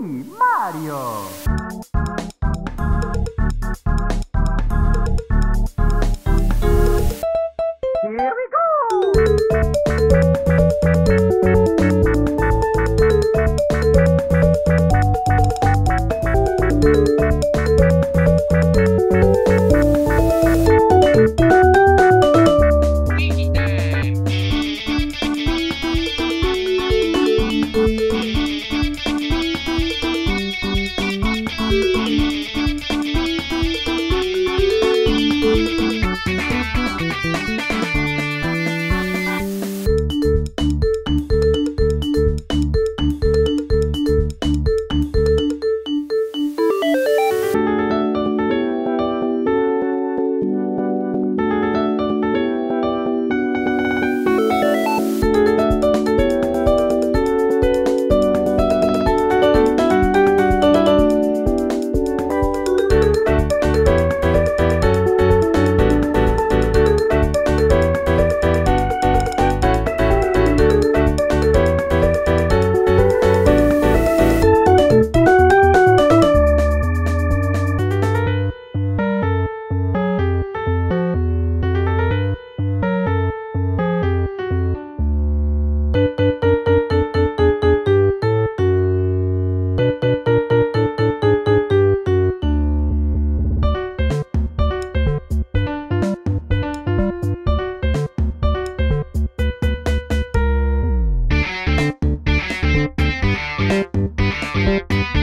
me, Mario. Here we go.